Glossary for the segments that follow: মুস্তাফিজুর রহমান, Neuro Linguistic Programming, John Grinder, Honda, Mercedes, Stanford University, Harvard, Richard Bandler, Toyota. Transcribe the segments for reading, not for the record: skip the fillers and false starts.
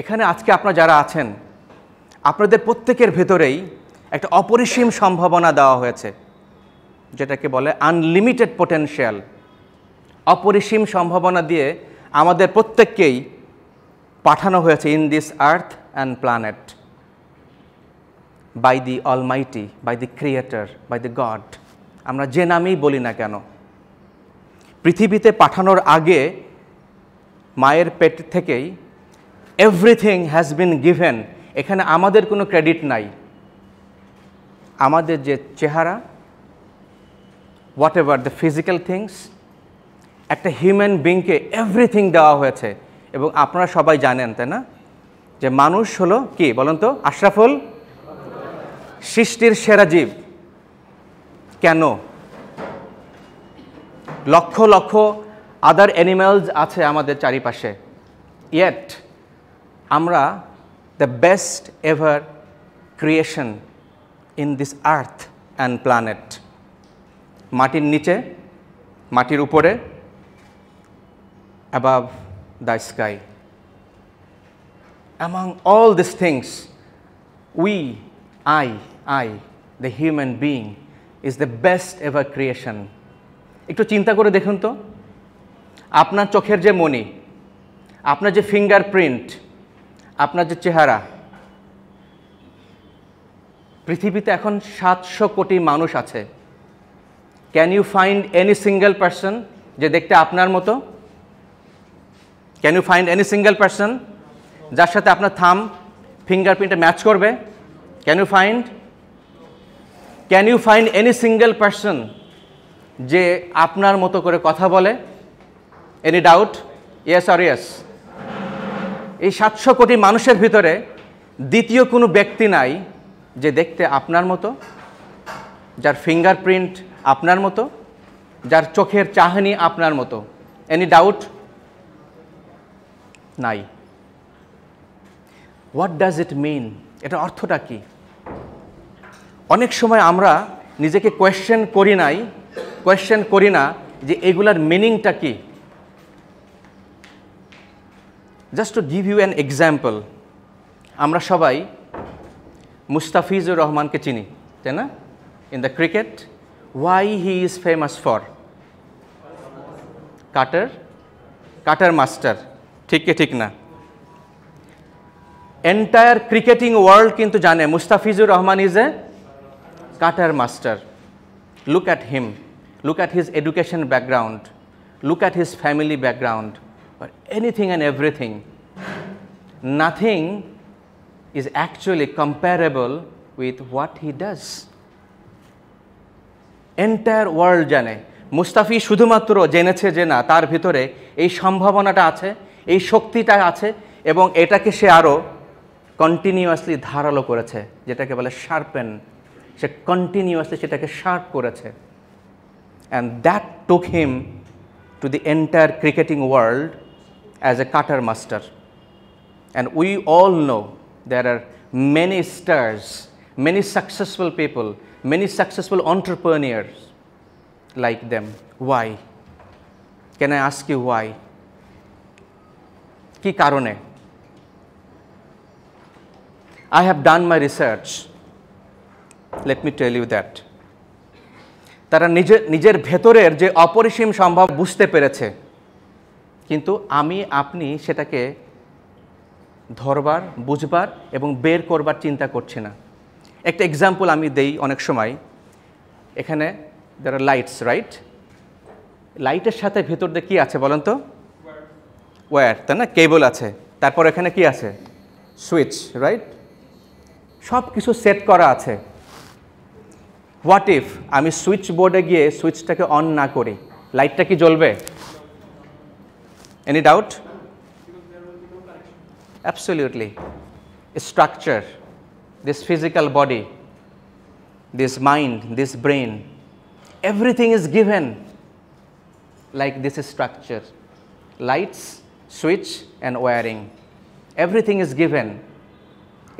এখানে আজকে আপনারা যারা আছেন আপনাদের প্রত্যেকের ভেতরেই একটা অপরিসীম সম্ভাবনা দেওয়া হয়েছে যেটাকে বলে আনলিমিটেড পটেনশিয়াল। অপরিসীম সম্ভাবনা দিয়ে আমাদের প্রত্যেককেই পাঠানো হয়েছে in this earth and planet by the Almighty, by the creator, by the God, আমরা যে নামেই বলি না কেন। পৃথিবীতে পাঠানোর আগে মায়ের পেট থেকেই এভরিথিং হ্যাজ বিন গিভেন। এখানে আমাদের কোনো ক্রেডিট নাই। আমাদের যে চেহারা, whatever the physical things, একটা হিউম্যান বিংকে এভরিথিং দেওয়া হয়েছে। এবং আপনারা সবাই জানেন তাই না যে মানুষ হলো কি বলেন তো, আশরাফুল, সৃষ্টির সেরা জীব। কেন? লক্ষ লক্ষ আদার অ্যানিম্যালস আছে আমাদের চারিপাশে, ইয়েট আমরা the best ever creation in this earth and planet. মাটির নিচে, মাটির উপরে, above the sky. Among all these things, I, the human being, is the best ever creation. একটু চিন্তা করে দেখুন তো, আপনার চোখের যে মনি, আপনার যে ফিঙ্গারপ্রিন্ট, আপনার যে চেহারা, পৃথিবীতে এখন 700 কোটি মানুষ আছে। Can you find any single person যে দেখতে আপনার মতো? Can you find any single person যার সাথে আপনার থাম ফিঙ্গারপ্রিন্টে ম্যাচ করবে? Can you find any single person যে আপনার মতো করে কথা বলে? Any doubt? Yes or yes? এই 700 কোটি মানুষের ভিতরে দ্বিতীয় কোনো ব্যক্তি নাই যে দেখতে আপনার মতো, যার ফিঙ্গারপ্রিন্ট আপনার মতো, যার চোখের চাহনি আপনার মতো। Any doubt? নাই। What does it mean? এটা অর্থটা কি? অনেক সময় আমরা নিজেকে কোয়েশ্চেন করি না যে এগুলার মিনিংটা কি। Just to give you an example, আমরা সবাই মুস্তাফিজুর রহমানকে চিনি তাই না, in the cricket. Why he is famous for? Cutter master, ঠিক কি ঠিক না? এন্টায়ার ক্রিকেটিং ওয়ার্ল্ড কিন্তু জানে মুস্তাফিজুর রহমান is a cutter master. Look at him, look at his education background, look at his family background, anything and everything, nothing is actually comparable with what he does. Entire world জানে। মুস্তাফি শুধুমাত্র জেনেছে যে না, তার ভিতরে এই সম্ভাবনাটা আছে, এই শক্তিটা আছে, এবং এটাকে সে আরও কন্টিনিউয়াসলি ধারালো করেছে, যেটাকে বলে শার্পেন। সে কন্টিনিউয়াসলি সেটাকে শার্প করেছে। And that took him to the entire cricketing world as a cutter master. And we all know there are many stars, many successful people, many successful entrepreneurs like them. Why? Can I ask you why? কি কারণে? I have done my research. Let me tell you that. তারা নিজের ভেতরের যে অপরিসীম সম্ভাব বুঝতে পেরেছে, কিন্তু আমি আপনি সেটাকে ধরবার, বুঝবার এবং বের করবার চিন্তা করছি না। একটা এক্সাম্পল আমি দেই অনেক সময়। এখানে there are lights, right? লাইটের সাথে ভেতর দিয়ে কী আছে বলেন তো? ওয়্যার তাই না, কেবল আছে, তারপর এখানে কি আছে? Switch, right? সব কিছু সেট করা আছে। হোয়াট ইফ আমি সুইচ বোর্ডে গিয়ে সুইচটাকে অন না করি, লাইটটা কি জ্বলবে? Any doubt? Absolutely. Structure, this physical body, this mind, this brain, everything is given like this structure, lights, switch and wiring, everything is given.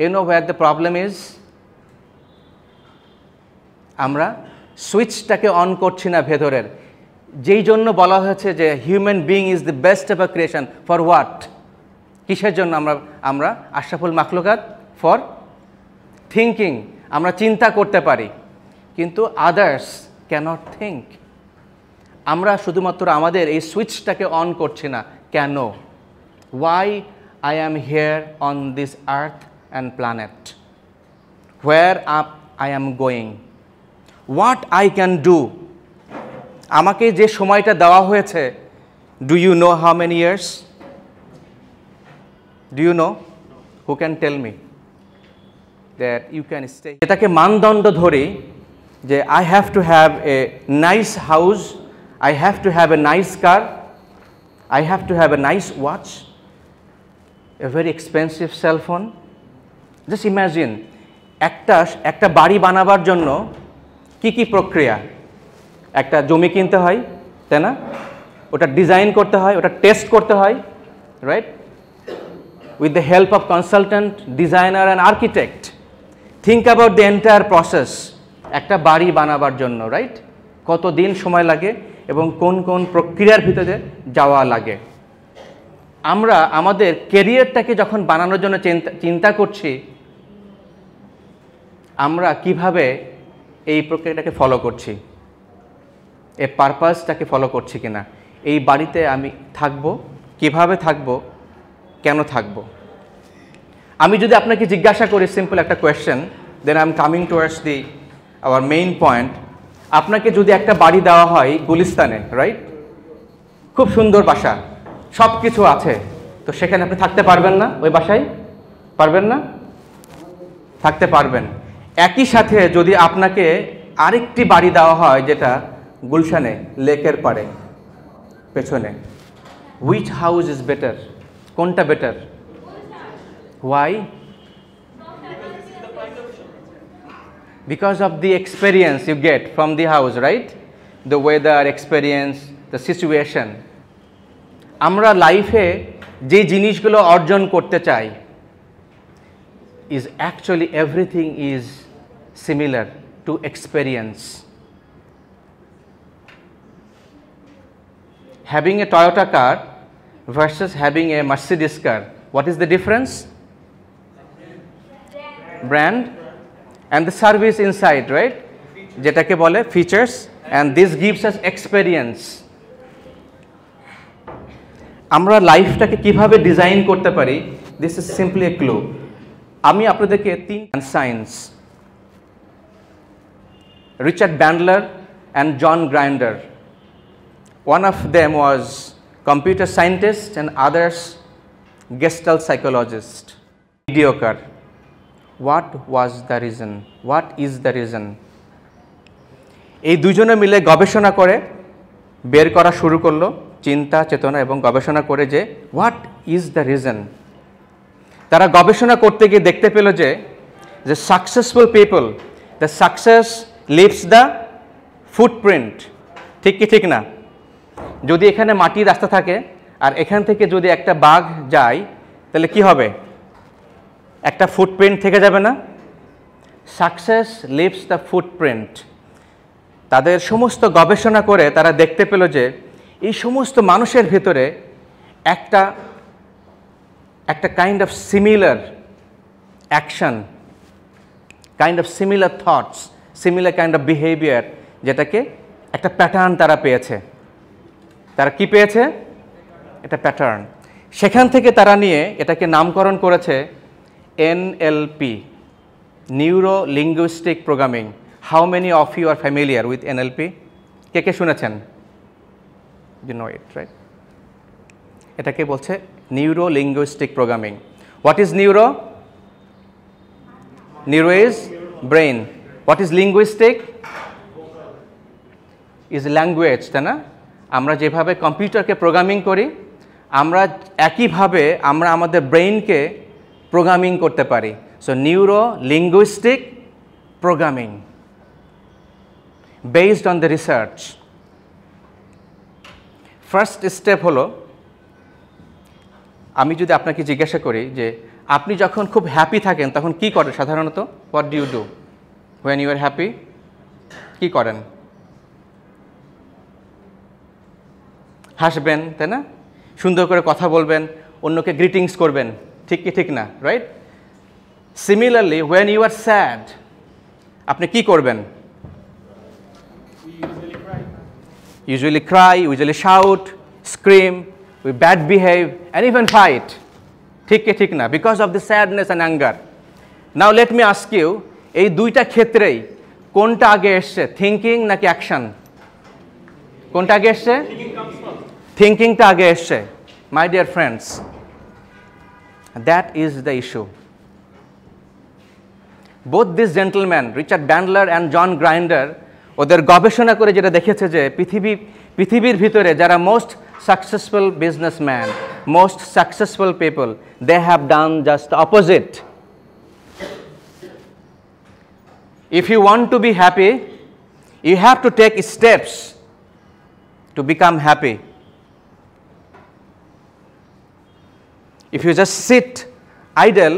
You know where the problem is? Amra switch take on korchi na bhetorer, jei jonno bola hoyeche je human being is the best ever creation. For what? কিসের জন্য আমরা Ashraful মাখলুকাত for thinking, আমরা চিন্তা করতে পারি, কিন্তু others cannot think. আমরা শুধুমাত্র আমাদের এই সুইচটাকে অন করছি না কেন? Why I am here on this earth and planet, where up I am going, what I can do. আমাকে যে সময়টা দেওয়া হয়েছে, do you know how many years? Do you know? Who can tell me that you can stay? এটাকে মানদণ্ড ধরে যে I have to have a nice house, I have to have a nice car, I have to have a nice watch, a very expensive cell phone. Just imagine একটা বাড়ি বানাবার জন্য কি কি প্রক্রিয়া। একটা জমি কিনতে হয়, তাই না? ওটা ডিজাইন করতে হয়, ওটা টেস্ট করতে হয়, right? With the help of consultant, designer and architect, think about the entire process. একটা বাড়ি বানাবার জন্য, রাইট, কত দিন সময় লাগে এবং কোন কোন প্রক্রিয়ার ভিতরে যাওয়া লাগে। আমরা আমাদের ক্যারিয়ারটাকে যখন বানানোর জন্য চিন্তা করছি, আমরা কিভাবে এই প্রক্রিয়াটাকে ফলো করছি, এই পারপাসটাকে ফলো করছি কিনা? এই বাড়িতে আমি থাকব, কিভাবে থাকব, কেন থাকব? আমি যদি আপনাকে জিজ্ঞাসা করি সিম্পল একটা question, then I am coming towards our main point. আপনাকে যদি একটা বাড়ি দেওয়া হয় গুলিস্তানে, রাইট, খুব সুন্দর বাসা, সব কিছু আছে, তো সেখানে আপনি থাকতে পারবেন না? ওই বাসায় পারবেন না? থাকতে পারবেন। একই সাথে যদি আপনাকে আরেকটি বাড়ি দেওয়া হয় যেটা গুলশানে লেকের পাড়ে পেছনে, হুইচ হাউস ইজ বেটার? কোনটা better? Why? Because of the experience you get from the house, right? The weather experience, the situation. আমরা লাইফে যে জিনিসগুলো অর্জন করতে চাই, is actually everything is similar to experience. Having a Toyota car versus having a Mercedes car, what is the difference? Brand and the service inside, right? Jetake bole features, and this gives us experience. Amra life ta ke kibhabe design korte pari, this is simply a clue. Ami apnaderke tin science, Richard Bandler and John Grinder, one of them was computer scientist and others gestalt psychologist. Mediocre. What was the reason? What is the reason? এই দুজনে মিলে গবেষণা করে বের করা শুরু করলো, চিন্তা চেতনা এবং গবেষণা করে যে what is the reason? তারা গবেষণা করতে গিয়ে দেখতে পেল যে the successful people, the success leaves the footprint. ঠিক কি ঠিক না? যদি এখানে মাটির রাস্তা থাকে আর এখান থেকে যদি একটা বাঘ যায়, তাহলে কি হবে? একটা ফুটপ্রিন্ট থেকে যাবে না? Success leaves the footprint. তাদের সমস্ত গবেষণা করে তারা দেখতে পেল যে এই সমস্ত মানুষের ভিতরে একটা একটা kind of similar action, kind of similar thoughts, similar kind of behaviour, যেটাকে একটা প্যাটার্ন তারা পেয়েছে। তারা কি পেয়েছে? এটা প্যাটার্ন। সেখান থেকে তারা নিয়ে এটাকে নামকরণ করেছে NLP, neuro linguistic programming. How many of you are familiar with NLP? কে কে শুনেছেন? You know it, right? এটাকে বলছে neuro linguistic programming. What is neuro? Neuro is brain. What is linguistic? Is language, তাই না? আমরা যেভাবে কম্পিউটারকে প্রোগ্রামিং করি, আমরা একইভাবে আমরা আমাদের ব্রেইনকে প্রোগ্রামিং করতে পারি। So neuro linguistic programming based on the research. First step হলো, আমি যদি আপনাকে জিজ্ঞাসা করি যে আপনি যখন খুব হ্যাপি থাকেন তখন কি করেন সাধারণত? What do you do when you are happy? কী করেন? হাসবেন, তাই না? সুন্দর করে কথা বলবেন, onnoke greetings korben, thik ki thik na, right? Similarly, when you are sad, apni ki korben? We usually cry. Usually cry, usually shout, scream, we bad behave, and even fight. Thik ki thik na, because of the sadness and anger. Now let me ask you, ei duita khetrei konta age eshe, thinking naki action? Konta age eshe? Thinking comes first. Thinking ta age eshe. My dear friends, that is the issue. Both these gentlemen, Richard Bandler and John Grinder, ওদের গবেষণা করে যেটা দেখেছে যে পৃথিবীর ভিতরে যারা most successful businessman, most successful people, they have done just opposite. If you want to be happy, you have to take steps to become happy. If you just sit idle,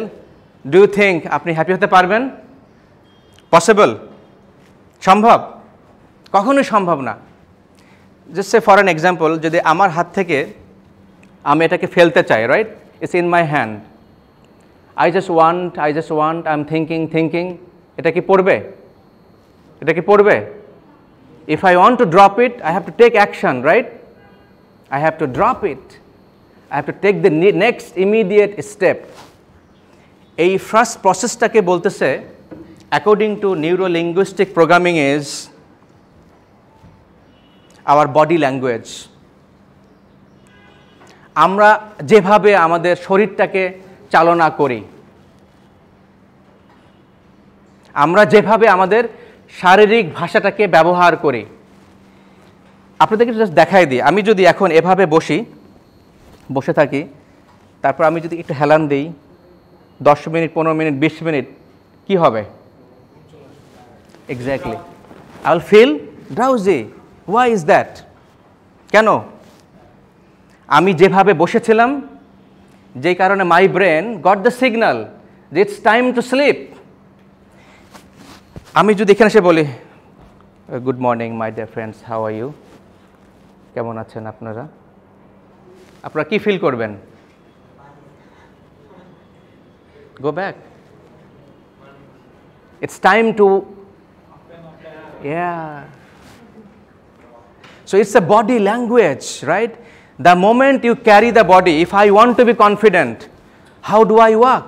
do you think apni happy hote parben? Possible? Shambhav? Kokhono shambhav na. Just say for an example, jodi amar hat theke ami etake felte chai, right? It's in my hand. I just want, I'm thinking. এটা কি পড়বে? এটা কি পড়বে? If I want to drop it, I have to take action, right? I have to drop it. I have to take the next immediate step. এই first প্রসেসটাকে বলতেছে, according to Neuro Linguistic Programming, is our body language. আমরা যেভাবে আমাদের শরীরটাকে চালনা করি, আমরা যেভাবে আমাদের শারীরিক ভাষাটাকে ব্যবহার করি, আপনাদেরকে জাস্ট দেখাই দিই। আমি যদি এখন এভাবে বসে থাকি, তারপর আমি যদি একটু হেলান দিই 10 মিনিট, 15 মিনিট, 20 মিনিট, কি হবে? Exactly, I will feel drowsy. Why is that? কেন? আমি যেভাবে বসেছিলাম, যেই কারণে my brain got the signal যে ইটস টাইম টু স্লিপ। আমি যদি এখানে এসে বলি, good morning my dear friends, how are you? কেমন আছেন আপনারা? আপনারা কি ফিল করবেন? Go back, it's time to, yeah. So it's a body language, right? The moment you carry the body, if I want two B confident, how do I walk?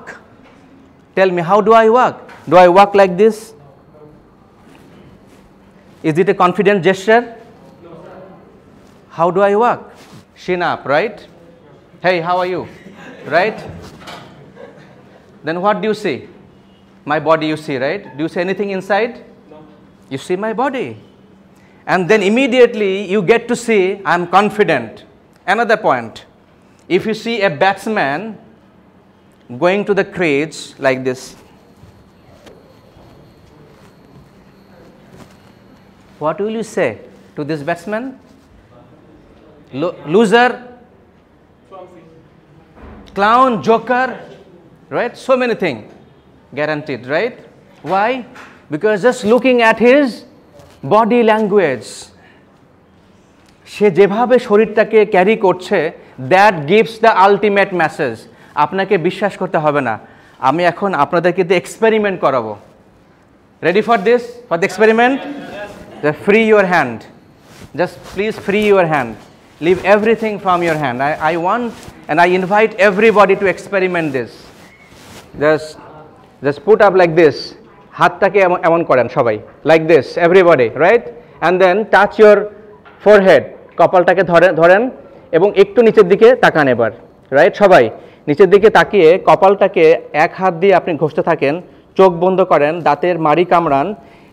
Tell me, how do I walk? Do I walk like this? Is it a confident gesture? No, sir. How do I walk? Chin up, right? Hey, how are you? Right? Then what do you see? My body you see, right? Do you see anything inside? No. You see my body. And then immediately you get to see, I am confident. Another point. If you see a batsman going to the crease like this, what will you say to this batsman? Loser, clown, joker, right? So many things, guaranteed, right? Why? Because just looking at his body language, she jebhabe shorirtake carry korche, that gives the ultimate message. Apnake bishwas korte hobe na, ami ekhon apnaderke the experiment korabo. Ready for this? For the experiment? Just free your hand. Just please free your hand. Leave everything from your hand. I want and I invite everybody to experiment this. Just put up like this. Hattake emon koren shobai. Like this, everybody, right? And then touch your forehead. Kopaltake dhoren ebong ektu nicher dike takan ebar, right? Shobai. Nicher dike takiye kopaltake ek hat diye apni ghoshte thaken. Chok bondo koren, dater mari kamran.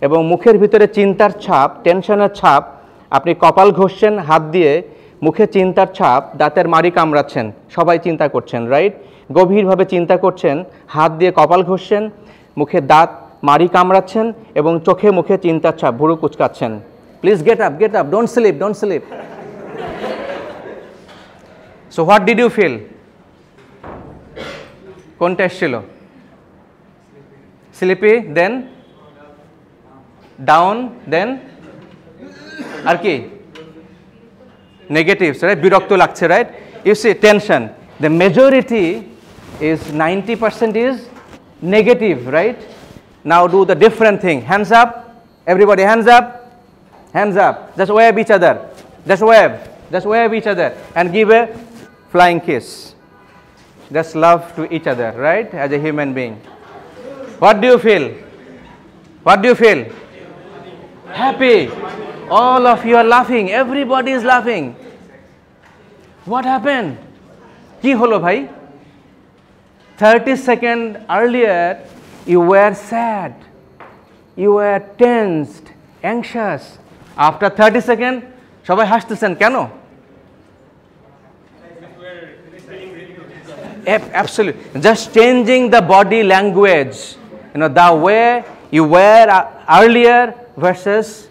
এবং মুখের ভিতরে চিন্তার ছাপ, টেনশনের ছাপ, আপনি কপাল ঘষছেন হাত দিয়ে, মুখে চিন্তার ছাপ, দাঁতের মাড়ি কামড়াচ্ছেন, সবাই চিন্তা করছেন, রাইট? গভীরভাবে চিন্তা করছেন, হাত দিয়ে কপাল ঘষছেন, মুখে দাঁত মাড়ি কামড়াচ্ছেন এবং চোখে মুখে চিন্তার ছাপ, ভুরু কুচকাচ্ছেন। Please get up, don't sleep, don't sleep. So what did you feel? কোনটা এসেছিল? Sleepy, then down, then ar ki negatives, right? Birakto lagche, right? You see tension, the majority is 90% is negative, right? Now do the different thing. Hands up, everybody, hands up, hands up. Just wave each other, just wave each other and give a flying kiss. Just love to each other, right, as a human being. What do you feel? What do you feel? Happy. All of you are laughing, everybody is laughing. What happened? Ki holo bhai? 30 seconds earlier, you were sad, you were tensed, anxious. After 30 seconds, shobai hastechen keno? Absolutely. Just changing the body language, you know, the way you were earlier versus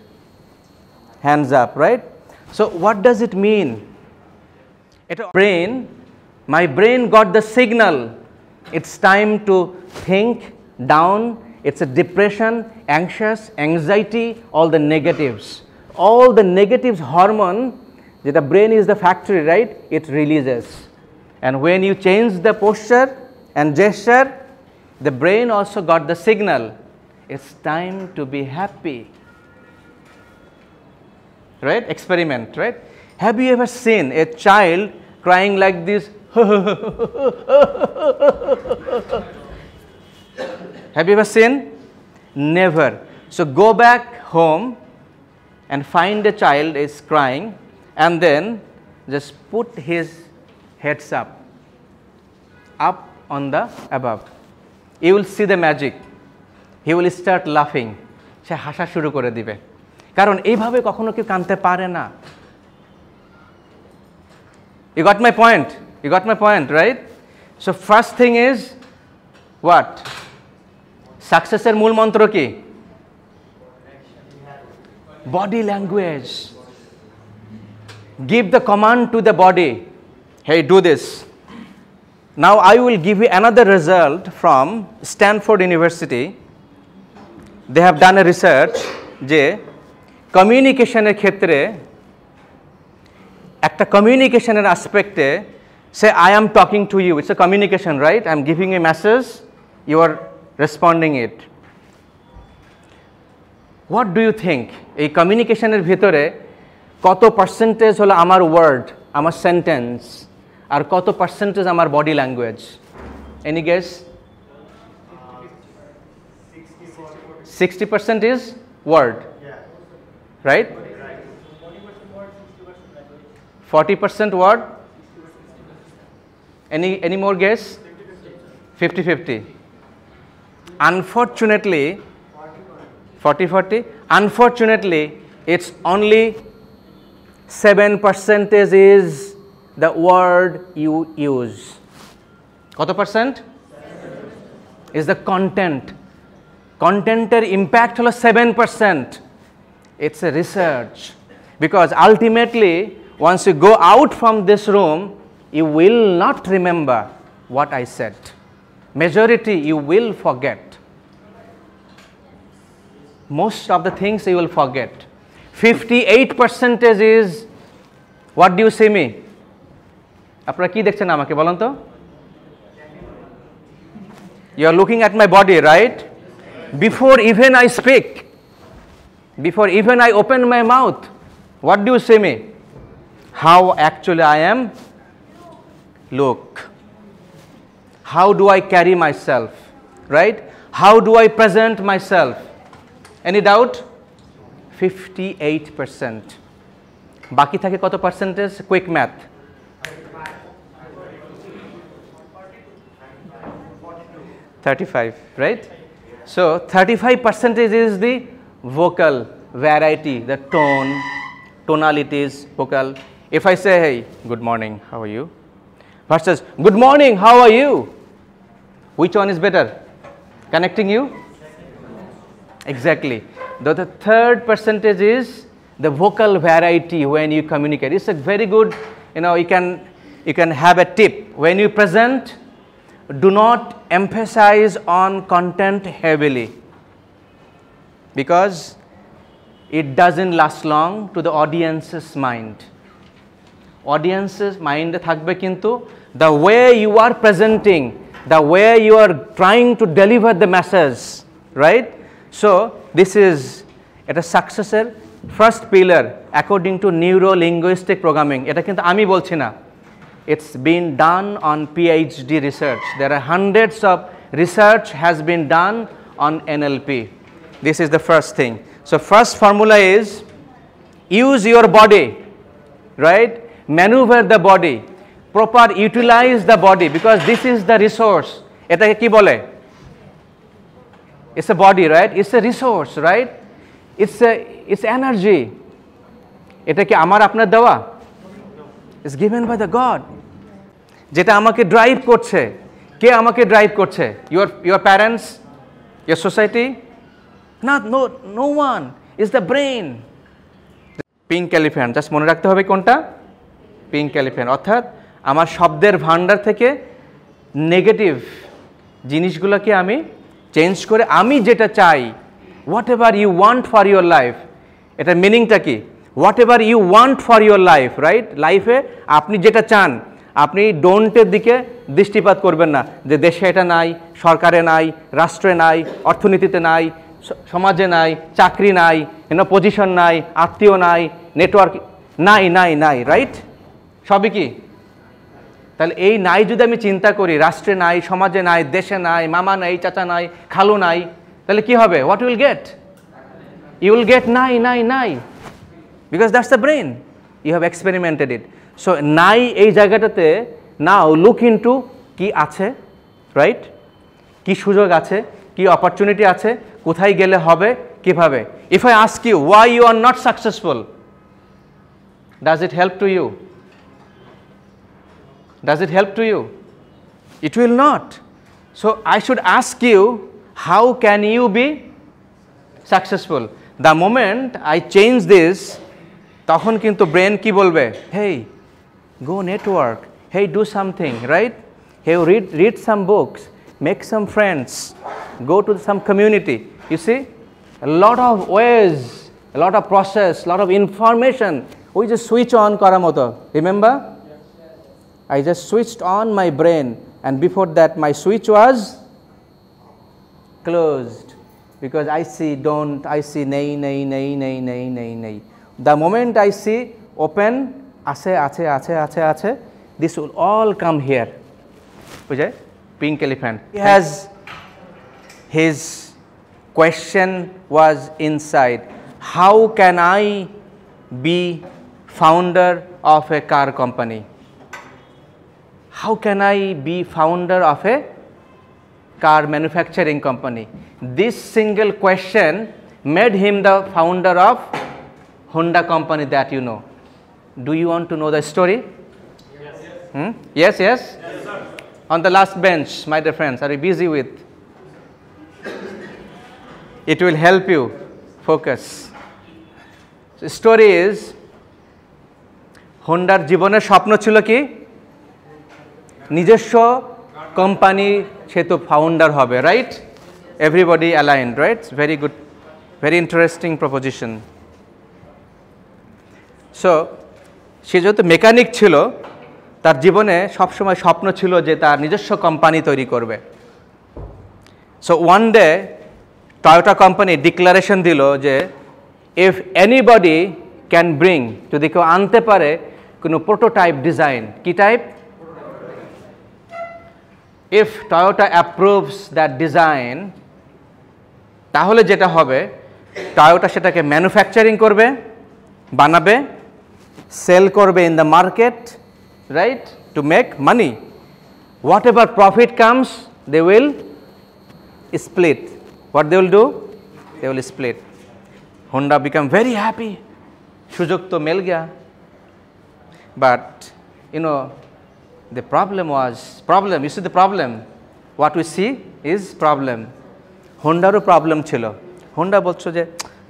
hands up, right? So what does it mean? My brain got the signal. It's time to think down. It's a depression, anxious, anxiety, all the negatives. All the negatives hormone, the brain is the factory, right? It releases. And when you change the posture and gesture, the brain also got the signal. It's time to be happy. Right? Experiment, right? Have you ever seen a child crying like this? Have you ever seen? Never. So go back home and find a child is crying and then just put his heads up, up on the above. You will see the magic. He will start laughing. She hasha shuru kore dibe. Karon ei bhabe kokhono keu kante pare na. You got my point? You got my point, right? So first thing is what? Success er mool mantra ki? Body language. Give the command to the body. Hey, do this. Now I will give you another result from Stanford University. They have done a research. Je communication er khetre. Ekta communication er aspecte. Say I am talking to you, it's a communication, right? I am giving a message, you are responding it. What do you think? A communication er bhitore koto percentage holo amar word, amar sentence, or koto percentage amar body language? Any guess? 60% is word, right? 40% word. Any more guess? 50-50. Unfortunately, 40-40. Unfortunately, it's only 7% is the word you use. Koto percent? Is the content. Content impact holo 7%. It's a research. Because ultimately, once you go out from this room, you will not remember what I said. Majority you will forget. Most of the things you will forget. 58% is, what do you see me? Apnara ki dekhchen amake bolon to? You are looking at my body, right? Before even I speak, before even I open my mouth, what do you see me? How actually I am? Look, how do I carry myself, right? How do I present myself? Any doubt? 58%. Baki thake koto percentage? Quick math. 35, right? So 35% is the vocal variety, the tone, tonalities, vocal. If I say, hey, good morning, how are you? Versus, good morning, how are you? Which one is better? Connecting you? Exactly. Though the third percentage is the vocal variety when you communicate. It's a very good, you know, you can have a tip. When you present, do not emphasize on content heavily because it doesn't last long to the audience's mind. Audience's mind thakbe kintu the way you are presenting, the way you are trying to deliver the message, right? So this is a successor first pillar according to Neuro Linguistic Programming. It's been done on PhD research. There are hundreds of research has been done on NLP. This is the first thing. So first formula is use your body, right? Maneuver the body, proper utilize the body, because this is the resource. It's a body, right? It's a resource, right? It's energy. It's given by the God. Drive your parents, your society? No one. It's the brain. Pink elephant. Just mone rakhte hobe konta? Pink elephant. Orthat amar shobder bhandar theke negative jinish gulo ke ami change kore ami jeta chai. Whatever you want for your life. Eta meaning ta ki? Whatever you want for your life, right? Life e apni jeta chan. আপনি ডোন্টের দিকে দৃষ্টিপাত করবেন না যে দেশে এটা নাই, সরকারে নাই, রাষ্ট্রে নাই, অর্থনীতিতে নাই, সমাজে নাই, চাকরি নাই, পজিশন নাই, আত্মীয় নাই, নেটওয়ার্ক নাই, নাই, নাই, রাইট? সবই কি? তাহলে এই নাই যদি আমি চিন্তা করি, রাষ্ট্রে নাই, সমাজে নাই, দেশে নাই, মামা নাই, চাচা নাই, খালু নাই, তাহলে কি হবে? What will get? You will get নাই, নাই, নাই, because that's the brain. You have experimented it. So, nai ei jagatate now look into ki ache, right? Ki sujog ache, ki opportunity ache, kothai gele hobe, kibhabe. If I ask you why you are not successful, does it help to you? Does it help to you? It will not. So, I should ask you, how can you be successful? The moment I change this, tokhon kintu brain ki bolbe, hey, go network, hey, do something, right? Hey, read some books, make some friends, go to some community. You see, a lot of ways, a lot of process, a lot of information. We just switch on karamoto, remember? I just switched on my brain, and before that my switch was closed, because I see don't, I see nay, nay, nay, nay, nay, nay, nay. The moment I see open, ache, ache, ache, ache, ache, this will all come here. Okay? Pink elephant. He has, his question was inside. How can I be founder of a car company? How can I be founder of a car manufacturing company? This single question made him the founder of Honda company that you know. Do you want to know the story? Yes. Hmm? Yes, yes? Yes, sir. On the last bench, my dear friends, are you busy with? It will help you focus. The story is, Honda জীবনে স্বপ্ন ছিল কি? নিজস্ব company সে তো founder হবে, right? Everybody aligned, right? It's very good, very interesting proposition. So, সে যেহেতু mechanic ছিল, তার জীবনে সবসময় স্বপ্ন ছিল যে তার নিজস্ব কোম্পানি তৈরি করবে। So one day, Toyota company declaration দিল যে if anybody can bring, যদি কেউ আনতে পারে কোনো prototype design, কি type? If Toyota approves that design, তাহলে যেটা হবে, Toyota সেটাকে manufacturing করবে, বানাবে, sell korbe in the market, right, to make money. Whatever profit comes, they will split. What they will do? They will split. Honda become very happy. Sujog to mil gaya. But, you know, the problem was, problem, you see the problem. What we see is problem. Honda ro problem chilo. Honda bolcho je,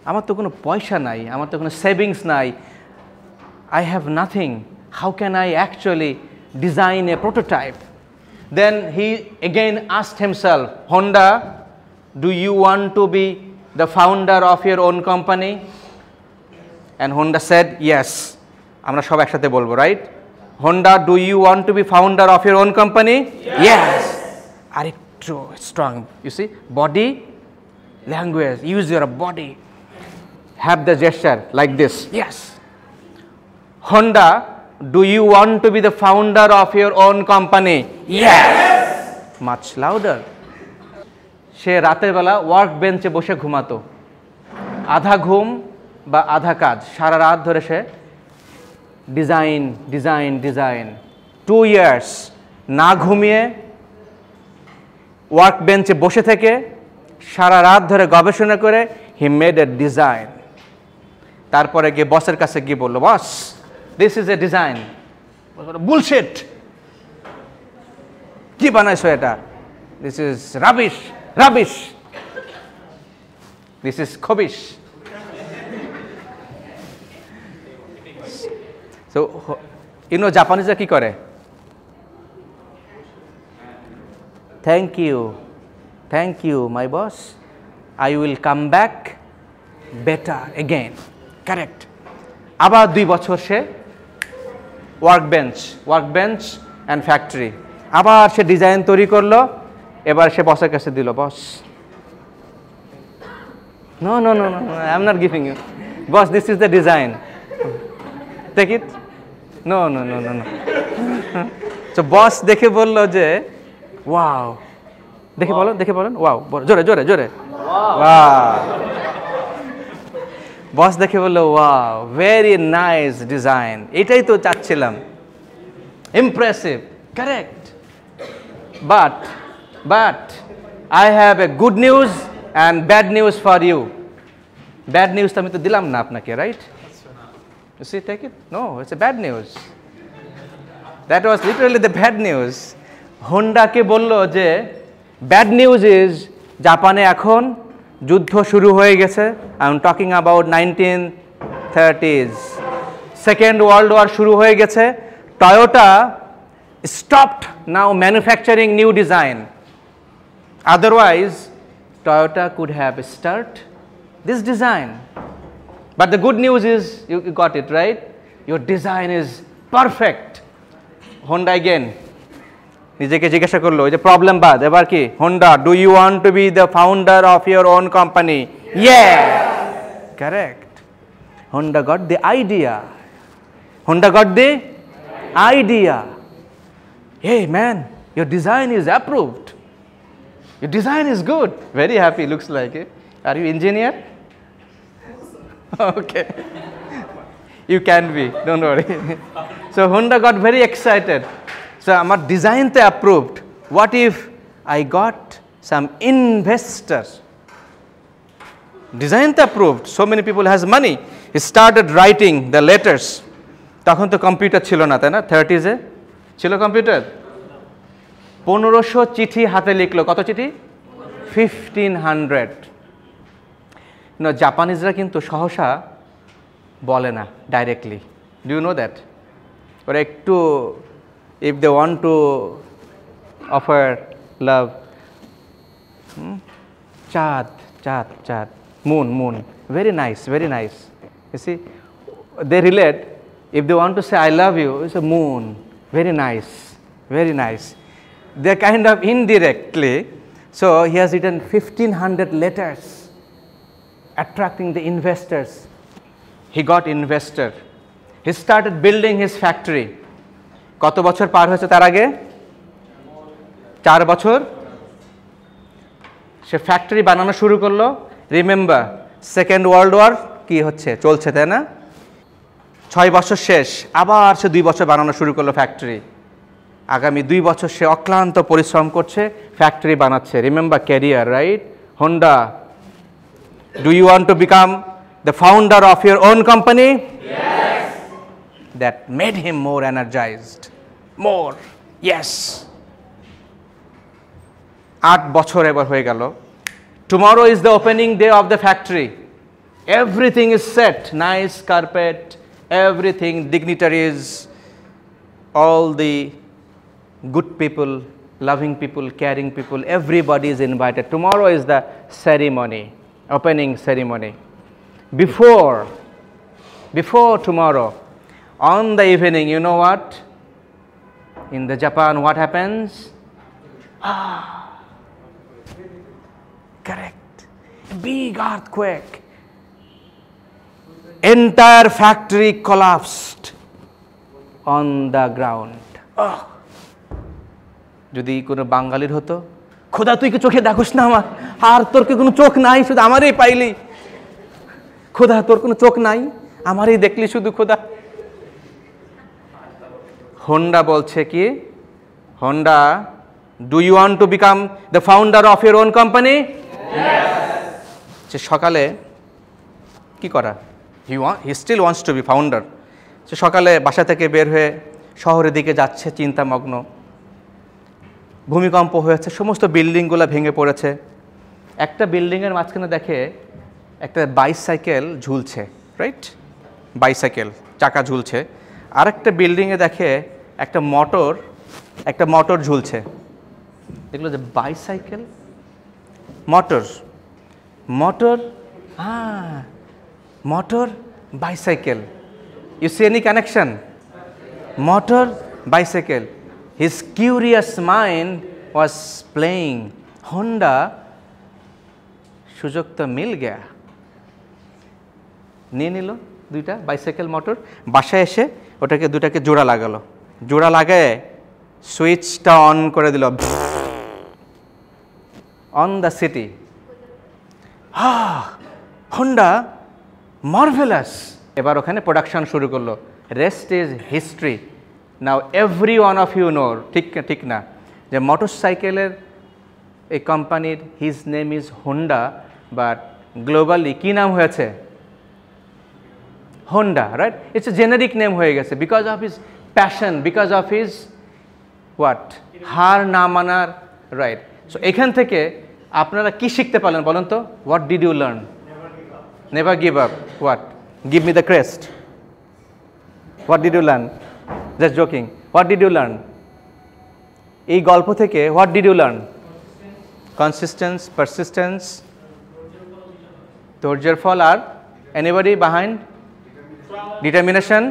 amar to kono poisha nai, amar to kono savings nai. I have nothing. How can I actually design a prototype? Then he again asked himself, Honda, do you want to be the founder of your own company? And Honda said, yes. Amra shob ekshathe bolbo, right? Honda, do you want to be founder of your own company? Yes. Are it true? Strong. You see, body language. Use your body. Have the gesture like this. Yes. Honda, do you want to be the founder of your own company? Yes. Much louder. She রাতের বেলা work bench বসে ঘুমাতো আধা ঘুম বা আধা কাজ সারা রাত ধরে সে ডিজাইন ডিজাইন ডিজাইন 2 ইয়ার্স না ঘুমিয়ে ওয়ার্ক বেঞ্চে বসে থেকে সারা রাত ধরে গবেষণা করে হি মেড এ ডিজাইন তারপরে গিয়ে বসের কাছে গিয়ে বলল boss this is a design bullshit কি বানাইছো এটা this is rubbish rubbish this is খবিশ So, you know, Japanese are ki kore? Thank you, my boss. I will come back better again. Correct. Aba 2 bochor she workbench and factory. Abar she design tori korlo. Ebar she bosser kache dilo boss. No. I am not giving you, boss. This is the design. Take it. No. So boss dekhe bollo je wow. Dekhe bolon wow. Jore. Wow. Boss dekhe bollo wow. Very nice design. Etai to chachhilam. Impressive. Correct. But I have a good news and bad news for you. Bad news to ami to dilam na apnake, right? You see, take it. No, it's a bad news. That was literally the bad news. Honda ke bollo je bad news is Japan e ekhon juddho shuru hoye geche. I'm talking about 1930s. Second World War shuru hoye geche. Toyota stopped now manufacturing new design. Otherwise, Toyota could have started this design. But the good news is you got it right. Your design is perfect. Honda again. Nijeke jigyasa korlo. The problem bad. Ebar ki Honda, do you want to be the founder of your own company? Yes. Correct. Honda got the idea. Hey man, your design is approved. Your design is good. Very happy looks like it. Are you engineer? Okay, you can be, don't worry. So Honda got very excited. So our design te approved. What if I got some investors? Design te approved. So many people has money. He started writing the letters. Tokhon to computer chilo na, tai na 30s e chilo computer. 1500 chithi hate liklo. Koto chithi? 1500. You know, Japanese ra kintu sahosha bole na directly. Do you know that? Or ektu if they want to offer love, chat, moon, very nice. You see, they relate. If they want to say I love you, it's a moon, very nice. They're kind of indirectly. So he has written 1500 letters. Attracting the investors. He got investor. He started building his factory. Koto bochor par hoyeche tar age? 4 bochor. She factory banano shuru korlo. Remember, Second World War ki hocche cholche tai na? 6 bochor shesh. Abar she 2 bochor banano shuru korlo factory. Agami 2 bochor she oklanto porishrom korche factory banacche. Remember career, right? Honda. Do you want to become the founder of your own company? Yes. That made him more energized. More. Yes. 8 bochor ebar hoye gelo. Tomorrow is the opening day of the factory. Everything is set. Nice carpet. Everything. Dignitaries. All the good people, loving people, caring people. Everybody is invited. Tomorrow is the ceremony. Opening ceremony. Before tomorrow, on the evening, you know what? in the Japan, what happens? Ah, correct. A big earthquake. Entire factory collapsed on the ground. Oh. যদি কোনো বাঙালির হতো খোদা তুই কি চোখে দেখোস না আমার আর তোর কি কোনো চোখ নাই শুধু আমারই পাইলি খোদা তোর কোনো চোখ নাই আমারই দেখলি শুধু খোদা Honda বলছে কি Honda do you want to become the founder of your own company yes সকালে কি করা he still wants to be founder সে সকালে বাসা থেকে বের হয়ে শহরের দিকে যাচ্ছে চিন্তামগ্ন ভূমিকম্প হয়েছে সমস্ত বিল্ডিংগুলো ভেঙে পড়েছে একটা বিল্ডিং এর মাঝখানে দেখে একটা বাইসাইকেল ঝুলছে রাইট বাইসাইকেল চাকা ঝুলছে আরেকটা বিল্ডিং এ দেখে একটা মোটর ঝুলছে দেখলো যে bicycle motor bicycle you see any connection motor bicycle His curious mind was playing Honda সুযোগ তো মিল গয়া নিয়ে নিল দুইটা বাইসাইকেল মোটর বাসায় এসে ওটাকে দুইটাকে জোড়া লাগালো জোড়া লাগায় সুইচটা অন করে দিল on the city Honda marvelous এবার ওখানে প্রোডাকশন শুরু করলো rest is history Now every one of you know ঠিক না যে মোটরসাইকেলের এই কোম্পানির his name is Honda but globally কি নাম হয়েছে Honda right it's a generic name হয়ে গেছে because of his passion because of his what হার না মানার right so এখান থেকে আপনারা কি শিখতে পারলেন বলেন তো what did you learn never give up what give me the crest what did you learn Just joking. What did you learn? এই গল্প থেকে what did you learn? Consistence, persistence, ধৈর্যের ফল আর anybody behind? Determination?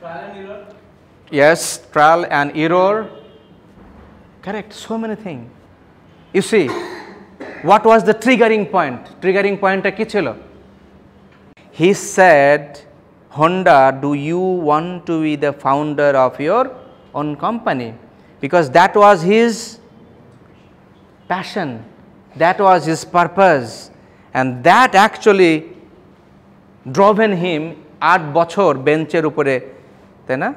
Trial and error. Yes, trial and error. Correct. So many things. You see, what was the triggering point? Triggering point টা কি ছিল? He said. Honda, do you want to be the founder of your own company? Because that was his passion, that was his purpose, and that actually driven him 8 বছর বেঞ্চের উপরে তাই না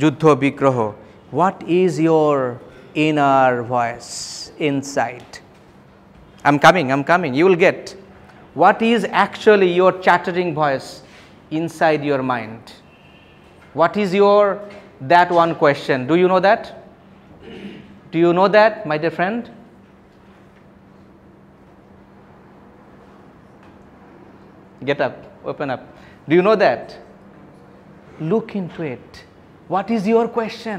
যুদ্ধ বিগ্রহ What is your inner voice inside? I'm coming. You will get. What is actually your chattering voice? Inside your mind what is your that one question do you know that my dear friend get up open up do you know that look into it what is your question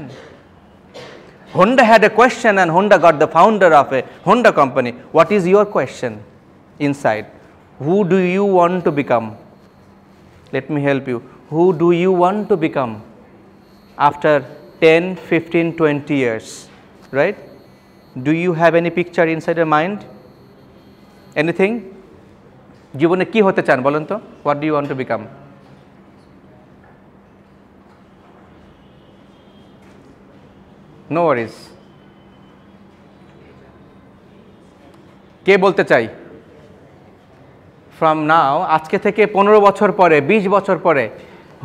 Honda had a question and Honda got the founder of a Honda company what is your question inside who do you want to become Let me help you. Who do you want to become after 10, 15, 20 years, right? Do you have any picture inside your mind? Anything? জীবনে কি হতে চান বলেন তো? What do you want to become? No worries. কে বলতে চাই? From now আজকে থেকে 15 বছর পরে 20 বছর পরে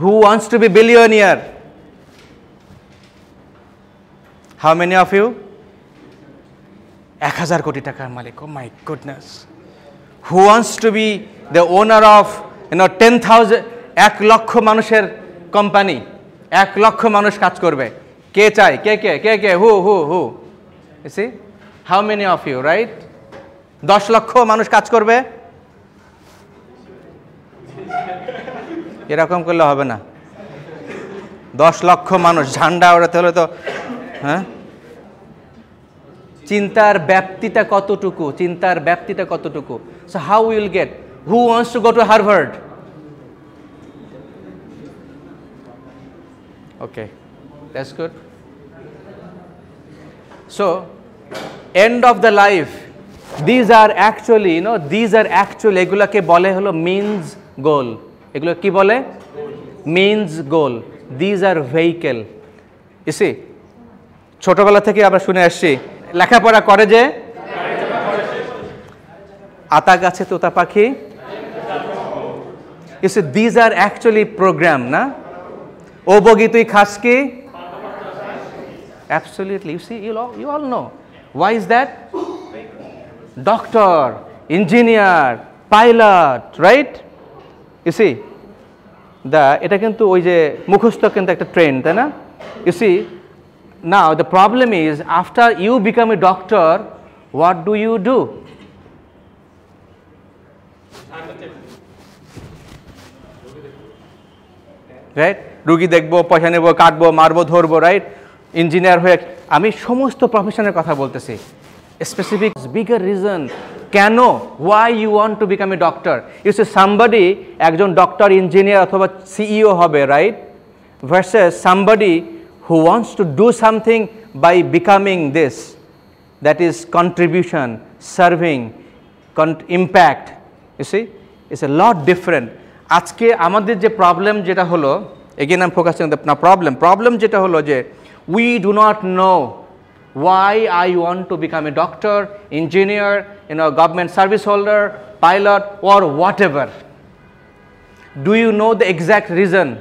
who wants to be billionaire how many of you 1000 কোটি টাকার মালিক oh my goodness who wants to be the owner of 10000 1 লক্ষ মানুষের কোম্পানি 1 লক্ষ মানুষ কাজ করবে কে চায় কে who you see how many of you right 10 লক্ষ মানুষ কাজ করবে এরকম করলে হবে না 10 লক্ষ মানুষ ঝান্ডা ওড়াতে হলে তো হ্যাঁ চিন্তার ব্যাপ্তিটা কতটুকু so how will get who wants to go to Harvard okay that's good So end of the life, these are actually, you know, these are actually এগুলা কে বলে হলো means goal, এগুলা কি বলে means goal, these are vehicle. You see, ছোটবেলা থেকে আমরা শুনে আসছি লেখাপড়া করে যে আতা গাছে তোতা পাখি। You see, these are actually program na, ও বগি তুই খাস কি? Absolutely. You see, you all know. Why is that? Doctor, engineer, pilot, right? You see, the eta kintu oi je mukhosto kintu ekta trend, tai na? You see, now the problem is after you become a doctor, what do you do? Right? Rugi dekhbo, poisha nebo, kaatbo, marbo, dhorbo, right? Engineer hoye ami somosto profession er kotha boltechi. A specific bigger reason cano why you want to become a doctor. You see, somebody ekjon doctor, engineer othoba CEO hobe, right, versus somebody who wants to do something by becoming this, that is contribution, serving, impact. You see, it's a lot different. Ajke amader je problem jeta holo, again I'm focusing on the problem jeta holo je we do not know why I want to become a doctor, engineer, you know, government service holder, pilot, or whatever. Do you know the exact reason?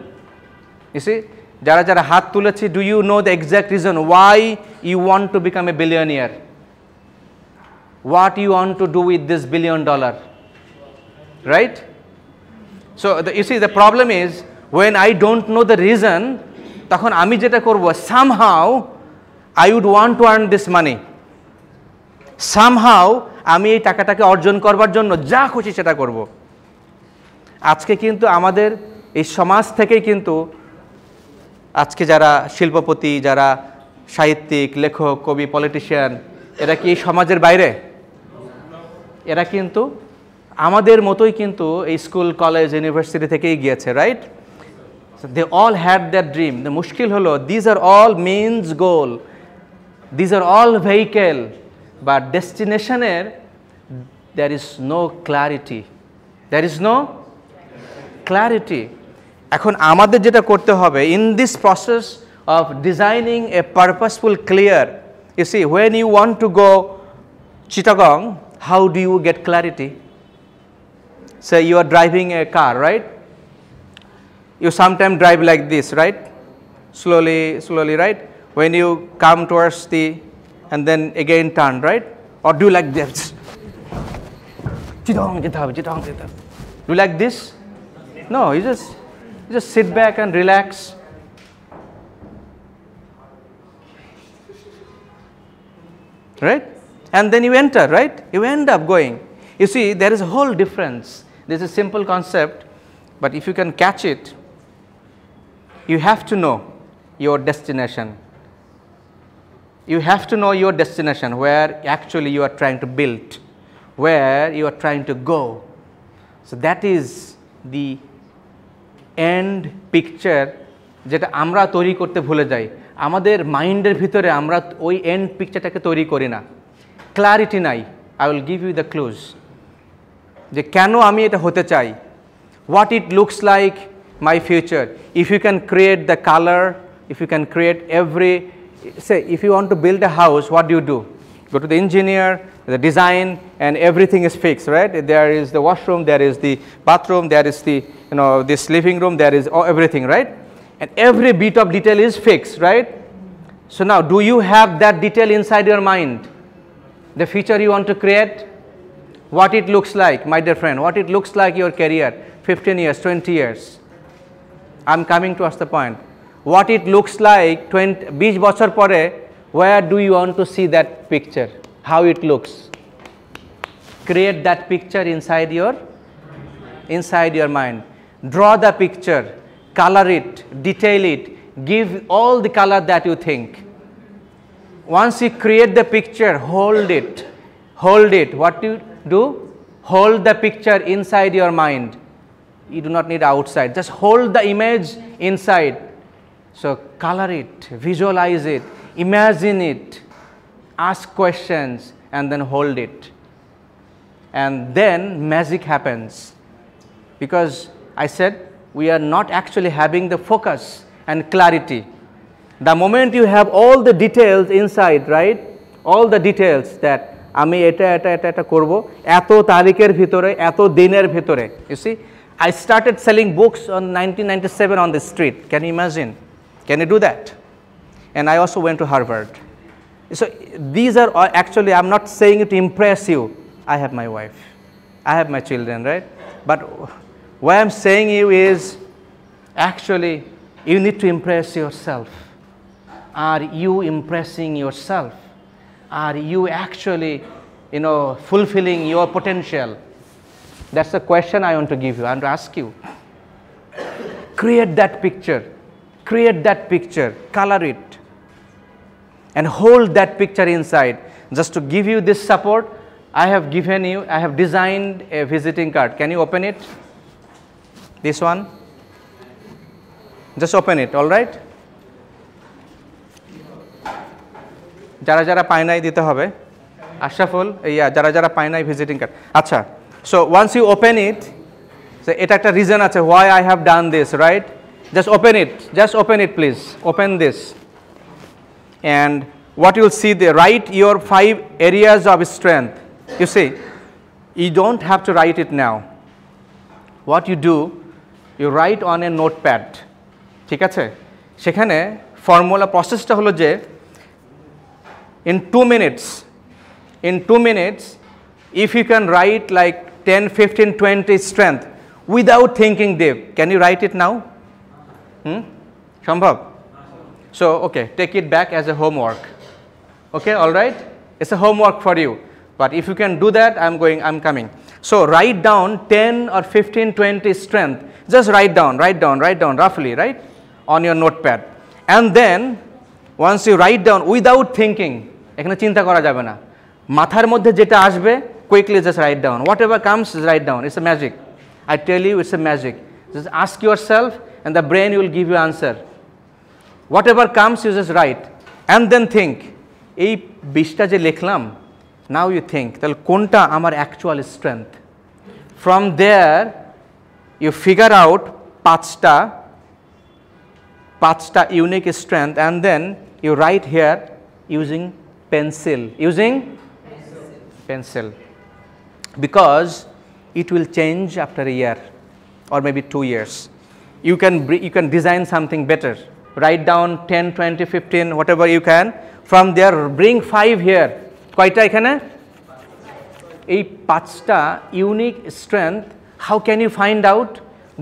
You see, jara jara hath tulechi, do you know the exact reason why you want to become a billionaire? What you want to do with this $1 billion, right? So the, you see, the problem is when I don't know the reason, tokhon ami jeta korbo, somehow I would want to earn this money. Somehow, আমি এই টাকাটাকে অর্জন করবার জন্য যা খুশি সেটা করব। আজকে কিন্তু আমাদের এই সমাজ থেকেই কিন্তু আজকে যারা শিল্পপতি, যারা সাহিত্যিক, লেখক, কবি, পলিটিশিয়ান, এরা কি এই সমাজের বাইরে? এরা কিন্তু আমাদের মতোই কিন্তু এই স্কুল, কলেজ, ইউনিভার্সিটি থেকেই গিয়েছে, right? They all had their dream. The মুশকিল হলো these are all means goal. These are all vehicle, but destination there is no clarity. There is no clarity. Ekhon amader jeta korte hobe in this process of designing a purposeful clear. You see, when you want to go Chittagong, how do you get clarity? Say you are driving a car, right? You sometimes drive like this, right? Slowly, slowly, right? When you come towards the, and then again turn, right? Or do you like this? Do you like this? No, you just sit back and relax. Right? And then you enter, right? You end up going. You see, there is a whole difference. This is a simple concept, but if you can catch it, you have to know your destination. You have to know your destination, where actually you are trying to build, where you are trying to go. So that is the end picture jeta amra toiri korte bhule jai. Amader mind er bhitore amra oi end picture take toiri kori na, clarity nai. I will give you the clues je keno ami eta hote chai, what it looks like, my future. If you can create the color, if you can create every, say if you want to build a house, what do you do? Go to the engineer, the design, and everything is fixed, right? There is the washroom, there is the bathroom, there is the, you know, this living room, there is everything, right? And every bit of detail is fixed, right? So now, do you have that detail inside your mind? The future you want to create, what it looks like, my dear friend, what it looks like your career, 15 years, 20 years. I'm coming towards the point. What it looks like 20 বছর পরে, where do you want to see that picture? How it looks? Create that picture inside your mind. Draw the picture, color it, detail it, give all the color that you think. Once you create the picture, hold it. What do you do? Hold the picture inside your mind. You do not need outside, just hold the image inside. So color it, visualize it, imagine it, ask questions, and then hold it. And then magic happens, because I said we are not actually having the focus and clarity. The moment you have all the details inside, right? All the details that আমি এটা এটা এটা এটা করব এত তারিখের ভিতরে এত দিনের ভিতরে. You see, I started selling books on 1997 on the street. Can you imagine? Can you do that? And I also went to Harvard. So these are actually, I'm not saying it to impress you. I have my wife, I have my children, right? But what I'm saying you is actually you need to impress yourself. Are you impressing yourself? Are you actually, you know, fulfilling your potential? That's the question I want to give you. I want to ask you. Create that picture. Create that picture. Color it. And hold that picture inside. Just to give you this support, I have given you, I have designed a visiting card. Can you open it? This one. Just open it, all right? যারা যারা পায় নাই দিতে হবে আশাফুল ইয়া যারা যারা পায় নাই ভিজিটিং কার্ড আচ্ছা so once you open it so এটা একটা রিজন আছে why I have done this right just open it please open this and what you'll see they right your 5 areas of strength you see you don't have to write it now what you do you write on a note pad ঠিক আছে সেখানে formula প্রসেসটা হলো যে in 2 minutes, if you can write like 10, 15, 20 strength without thinking deep, can you write it now? Shambhav? So, okay, take it back as a homework. Okay, all right? It's a homework for you. But if you can do that, I'm coming. So, write down 10 or 15, 20 strength. Just write down roughly, right? On your notepad. And then, once you write down without thinking, এখানে চিন্তা করা যাবে না মাথার মধ্যে যেটা আসবে quickly just write down whatever comes just write down. It's a magic. I tell you, it's a magic. Just ask yourself and the brain will give you answer. Whatever comes you just write and then think. এই 20টা যে লিখলাম, now you think তাহলে কোনটা আমার actual strength. From there you figure out পাঁচটা unique strength and then you write here using pencil, using pencil, because it will change after a year or maybe 2 years. You can design something better. Write down 10, 20, 15, whatever you can. From there, bring 5 here. Koyta ekhane? Ei 5ta unique strength. How can you find out?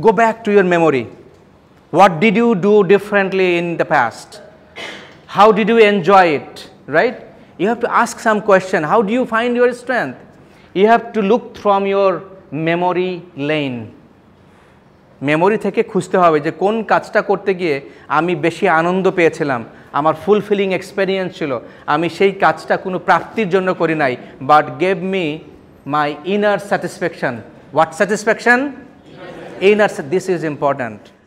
Go back to your memory. What did you do differently in the past? How did you enjoy it, right? You have to ask some question. How do you find your strength? You have to look from your memory lane. Memory থেকে খুঁজতে হবে যে কোন কাজটা করতে গিয়ে আমি বেশি আনন্দ পেয়েছিলাম, আমার ফুলফিলিং এক্সপেরিয়েন্স ছিল, আমি সেই কাজটা কোনো প্রাপ্তির জন্য করি নাই, but gave me my inner satisfaction. What satisfaction? Inner. This is important.